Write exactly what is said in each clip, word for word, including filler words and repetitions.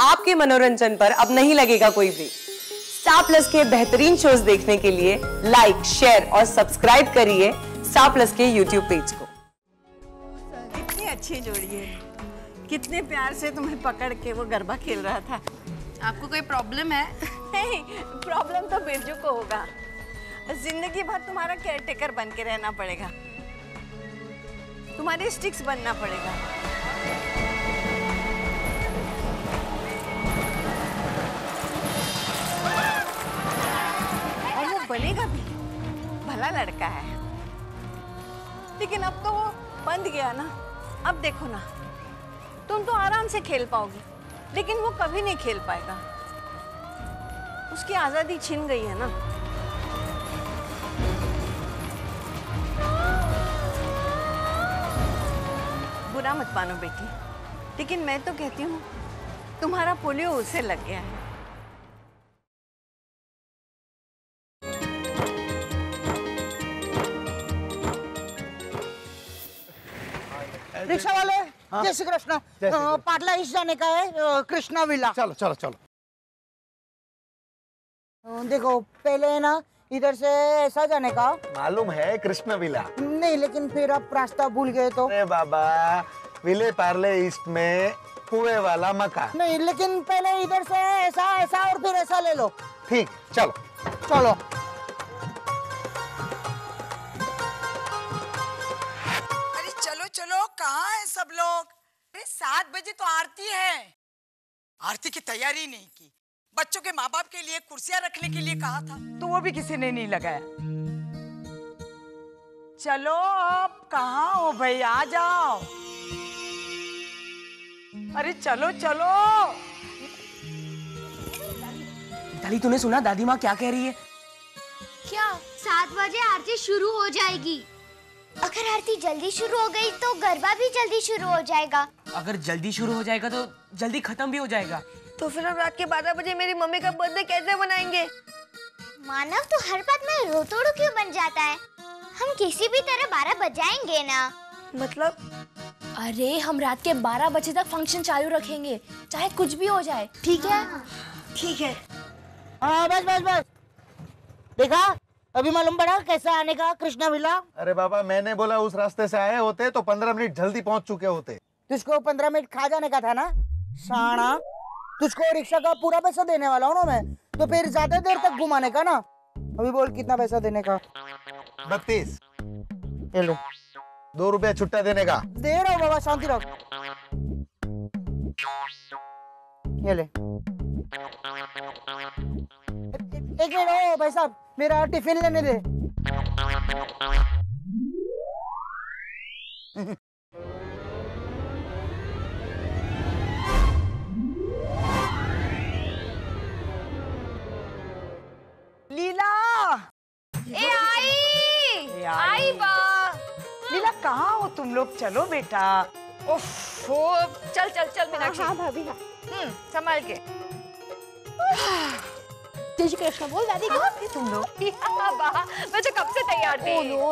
आपके मनोरंजन पर अब नहीं लगेगा कोई ब्रेक। स्टार प्लस के बेहतरीन शोज देखने के लिए लाइक, शेयर और सब्सक्राइब करिए स्टार प्लस के यूट्यूब पेज को। कितनी अच्छी जोड़ी है, कितने प्यार से तुम्हें पकड़ के वो गरबा खेल रहा था। आपको कोई प्रॉब्लम है? नहीं, प्रॉब्लम तो बिरजू को होगा। जिंदगी भर तुम्हारा केयरटेकर बन के रहना पड़ेगा, तुम्हारे स्टिक्स बनना पड़ेगा। और वो बनेगा भी, भला लड़का है। लेकिन अब तो वो बंद गया ना। अब देखो ना, तुम तो आराम से खेल पाओगी, लेकिन वो कभी नहीं खेल पाएगा। उसकी आजादी छिन गई है ना। बुरा मत मानो बेटी, लेकिन मैं तो कहती हूँ तुम्हारा पोलियो उसे लग गया है। रिक्शा वाले, जय श्री कृष्ण। पाटला इस जाने का है, कृष्णा विला। चलो चलो चलो। देखो पहले ना इधर से ऐसा जाने का मालूम है, कृष्णा विला नहीं, लेकिन फिर आप रास्ता भूल गए तो। अरे बाबा, विले पार्ले ईस्ट में कुएं वाला मकान नहीं, लेकिन पहले इधर से ऐसा ऐसा और फिर ऐसा ले लो। ठीक, चलो चलो। चलो, कहाँ है सब लोग? अरे सात बजे तो आरती है। आरती की तैयारी नहीं की, बच्चों के माँ बाप के लिए कुर्सियां रखने के लिए कहा था, तो वो भी किसी ने नहीं लगाया। चलो अब, कहाँ हो भाई, आ जाओ। अरे चलो चलो। दादी, तूने सुना दादी माँ क्या कह रही है? क्या? सात बजे आरती शुरू हो जाएगी। अगर आरती जल्दी शुरू हो गई तो गरबा भी जल्दी शुरू हो जाएगा। अगर जल्दी शुरू हो जाएगा तो जल्दी खत्म भी हो जाएगा। तो फिर हम रात के बारह बजे मेरी मम्मी का बर्थडे कैसे मनाएंगे? मानव तो हर बात में रोतोड़ू क्यों बन जाता है। हम किसी भी तरह बारह बजाएंगे ना। मतलब? अरे हम रात के बारह बजे तक फंक्शन चालू रखेंगे, चाहे कुछ भी हो जाए। ठीक है? ठीक है। हाँ, बस बस बस। देखा, अभी मालूम पड़ा कैसा आने का, कृष्णा विला। अरे बाबा, मैंने बोला उस रास्ते से आए होते तो पंद्रह मिनट जल्दी पहुंच चुके होते। तुझको पंद्रह मिनट खा जाने का था ना साना। तुझको रिक्शा का पूरा पैसा देने वाला हूँ ना मैं, तो फिर ज्यादा देर तक घुमाने का ना। अभी बोल, कितना पैसा देने का? बत्तीस। ले लो, दो रुपया छुट्टा देने का। दे रहा हूँ बाबा, शांति रहो। ये ले। एक मिनट भाई साहब, मेरा टिफिन लेने दे। लीला, ए आई आई बा। लीला, कहाँ हो तुम लोग? चलो बेटा। ओफो, चल चल चल मीनाक्षी। हाँ भाभी, हाँ। हम्म, संभाल के। कृष्णा बोल दादी को। तुम लोग मैं तो कब से तैयार थी। ओ लो,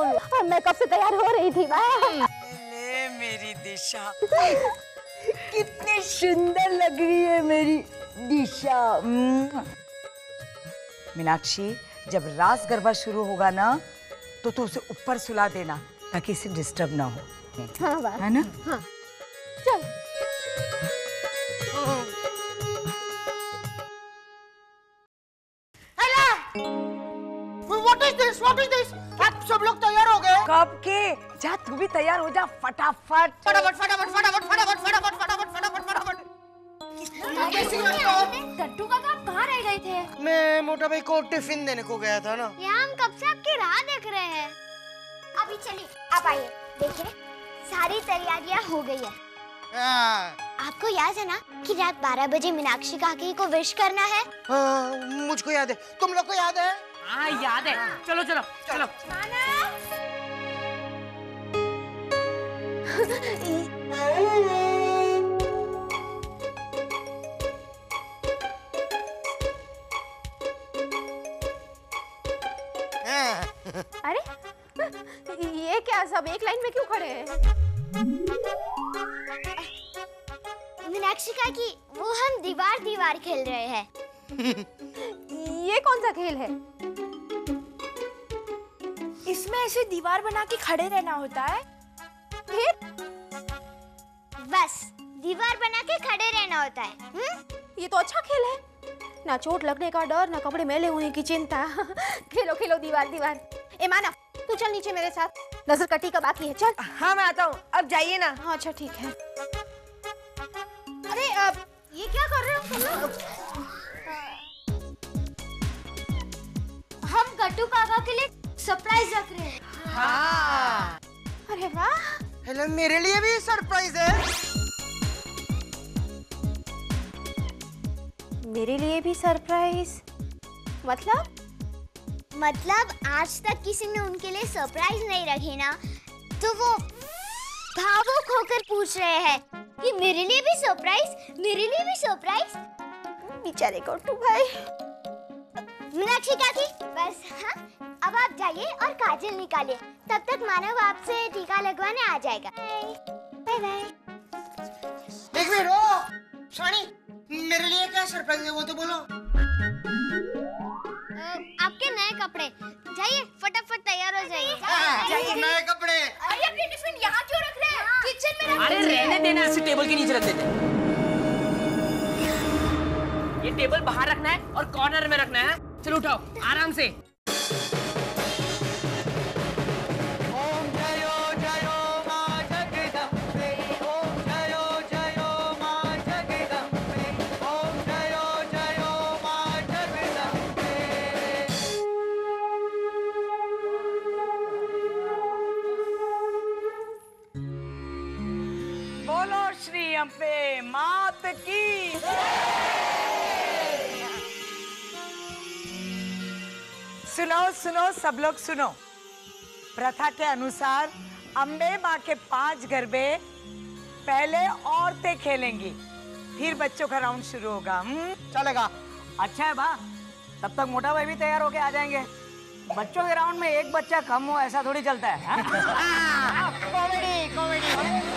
मैं कब से तैयार हो रही थी। ले मेरी दिशा। कितनी सुंदर लग रही है मेरी दिशा। मीनाक्षी, जब रास गरबा शुरू होगा ना तो तू उसे ऊपर सुला देना, ताकि इसे डिस्टर्ब ना हो। हाँ, है ना? हाँ। चल। What is this? What is this? आप सब लोग तैयार हो गए? कब के? जा, तू भी तैयार हो जा फटाफट। फटाफट फटाफट फटाफट फटाफट फटाफट फटाफट फटाफट फटाफट। कैसी हो? गट्टू काका, आप कहाँ रह गए थे? मैं मोटा भाई को टिफिन देने को गया था ना। यहाँ हम कब से आपकी राह देख रहे हैं। अभी चलिए, आप आइए। देखिए, सारी तैयारियाँ हो गई है। आपको याद है ना कि रात बारह बजे मीनाक्षी काकी को विश करना है? आ, मुझको याद है, तुम लोग को याद है? हाँ, याद है। चलो चलो चलो। अरे ये क्या, सब एक लाइन में क्यों खड़े हैं? रक्षिका की वो हम दीवार दीवार खेल रहे हैं। ये कौन सा खेल है? इसमें ऐसे दीवार बना के खड़े रहना होता है। फिर बस दीवार बना के खड़े रहना होता है। हुँ? ये तो अच्छा खेल है, ना चोट लगने का डर, ना कपड़े मैले होने की चिंता। खेलो खेलो दीवार दीवार। ए माना, तू चल नीचे मेरे साथ, नजर कटी का बाकी है। चल। हाँ मैं आता हूँ, अब जाइए ना। हाँ अच्छा ठीक है। अरे अब ये क्या कर रहे हो? हम कट्टू काका के लिए सरप्राइज रख रहे हैं। हाँ। अरे वाह। हेलो, मेरे लिए भी सरप्राइज है। मेरे लिए भी सरप्राइज? मतलब मतलब आज तक किसी ने उनके लिए सरप्राइज नहीं रखे ना, तो वो भावुक होकर पूछ रहे हैं कि मेरे लिए भी सरप्राइज, मेरे लिए भी सरप्राइज। बेचारे कट्टू भाई। मीनाक्षी काकी बस। हाँ अब आप जाइए और काजल निकालिए, तब तक मानव आपसे टीका लगवाने आ जाएगा। Bye bye. एक मिनट रुको सोनी, मेरे लिए क्या सरप्राइज है वो तो बोलो। आपके नए कपड़े। जाइए फटाफट तैयार हो जाइए। जाइए नए कपड़े। अरे आप ये टिफिन यहाँ क्यों रख रहे हैं? किचन में रख। अरे रहने देना, ऐसे टेबल के नीचे रख देते। ये टेबल बाहर रखना है और कॉर्नर में रखना है। चलो उठाओ आराम से। पे मात की। सुनो सुनो सब लोग सुनो, प्रथा के अनुसार अम्बे माँ के पांच गरबे पहले औरतें खेलेंगी, फिर बच्चों का राउंड शुरू होगा। चलेगा? अच्छा है बा, तब तक मोटा भाई भी तैयार होके आ जाएंगे। बच्चों के राउंड में एक बच्चा कम हो ऐसा थोड़ी चलता है। Comedy comedy.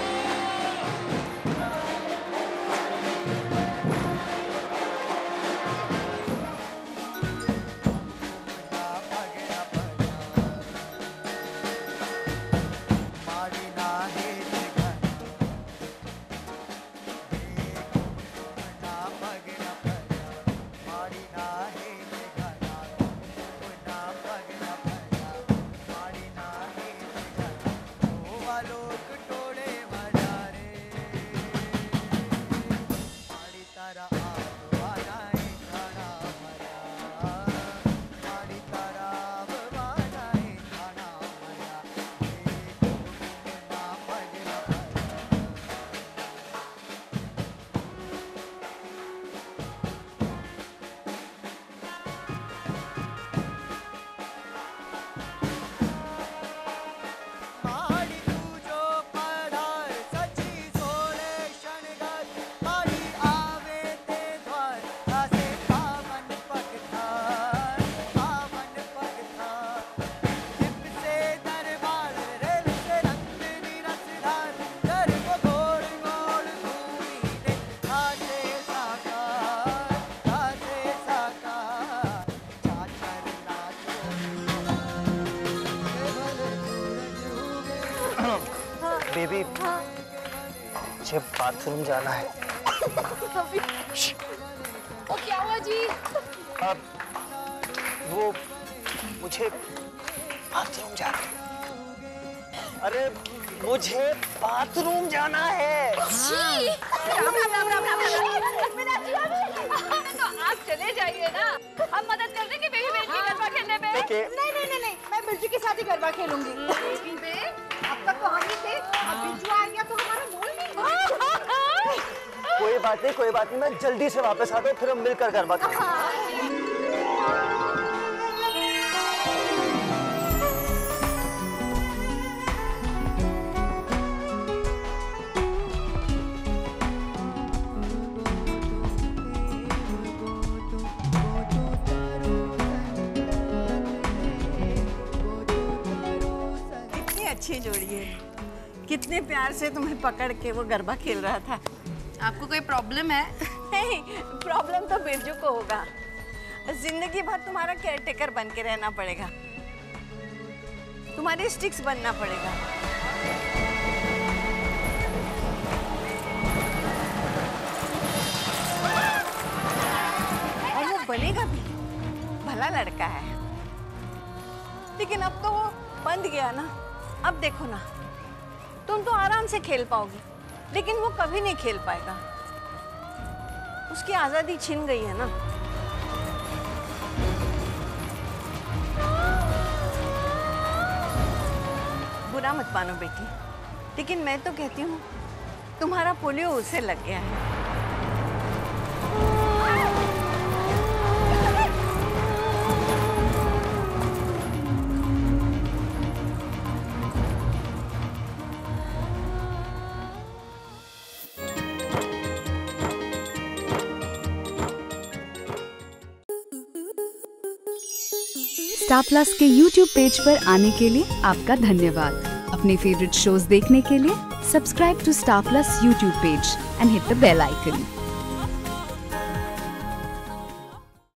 बेबी मुझे बाथरूम जाना है। वो क्या हुआ जी? अब वो मुझे बाथरूम जाना है। अरे मुझे बाथरूम जाना है। राम राम राम राम राम राम। तो आप चले जाइए ना, हम मदद कर देंगे बेबी बेबी के गरबा खेलने में। नहीं नहीं नहीं, मैं बिरजू के साथ ही गरबा खेलूंगी। बेबी बेबी अब तक तो हम ही थे, अब बिरजू आ गया तो हमारा मूड नहीं बना। कोई बात नहीं कोई बात नहीं, मैं जल्दी से वापस आता हूँ, फिर हम मिलकर गरबा खेलेंगे। जोड़ी है, कितने प्यार से तुम्हें पकड़ के वो गरबा खेल रहा था। आपको कोई प्रॉब्लम है? नहीं, प्रॉब्लम तो बिरजू को होगा। जिंदगी भर तुम्हारा केयरटेकर बन के रहना पड़ेगा, तुम्हारे स्टिक्स बनना पड़ेगा। और वो बनेगा भी, भला लड़का है। लेकिन अब तो वो बंद गया ना। अब देखो ना, तुम तो आराम से खेल पाओगी, लेकिन वो कभी नहीं खेल पाएगा। उसकी आजादी छिन गई है ना। बुरा मत मानो बेटी, लेकिन मैं तो कहती हूँ तुम्हारा पोलियो उसे लग गया है। स्टार प्लस के YouTube पेज पर आने के लिए आपका धन्यवाद। अपने फेवरेट शोज देखने के लिए subscribe to Star Plus YouTube page and hit the bell icon.